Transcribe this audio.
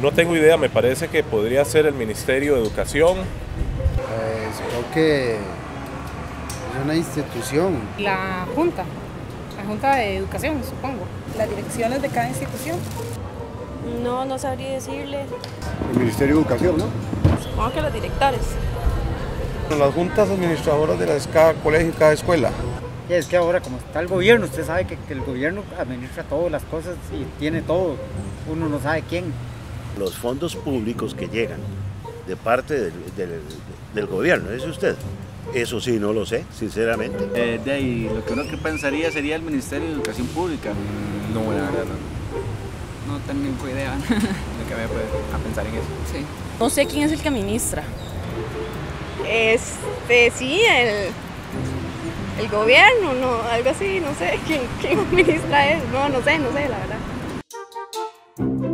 No tengo idea, me parece que podría ser el Ministerio de Educación. Creo que es una institución. La Junta de Educación, supongo. Las direcciones de cada institución. No sabría decirle. El Ministerio de Educación, ¿no? Supongo que los directores. Las juntas administradoras de cada colegio y cada escuela. Es que ahora como está el gobierno, usted sabe que el gobierno administra todas las cosas y tiene todo. Uno no sabe quién. Los fondos públicos que llegan de parte del gobierno, ¿dice usted? Eso sí, no lo sé, sinceramente. De ahí, lo que uno que pensaría sería el Ministerio de Educación Pública. No, la verdad, no tengo idea de que me voy a pensar en eso. Sí. No sé quién es el que administra. Sí, el gobierno, no, algo así, no sé quién administra eso. No sé, la verdad.